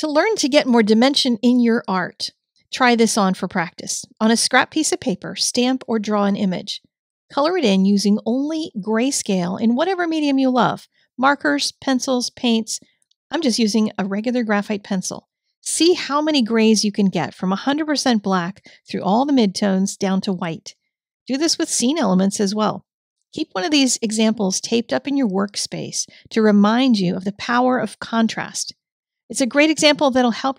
to learn to get more dimension in your art. Try this on for practice. On a scrap piece of paper, stamp or draw an image. Color it in using only grayscale in whatever medium you love. Markers, pencils, paints. I'm just using a regular graphite pencil. See how many grays you can get from 100% black through all the midtones down to white. Do this with scene elements as well. Keep one of these examples taped up in your workspace to remind you of the power of contrast. It's a great example that'll help you